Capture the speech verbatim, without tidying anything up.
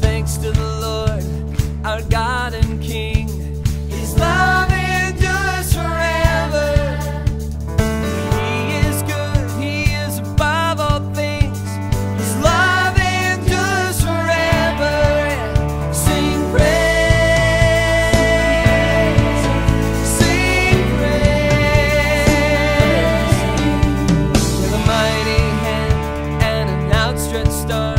Thanks to the Lord, our God and King. His love endures forever. He is good, He is above all things. His love endures forever. Sing praise, sing praise. With a mighty hand and an outstretched arm.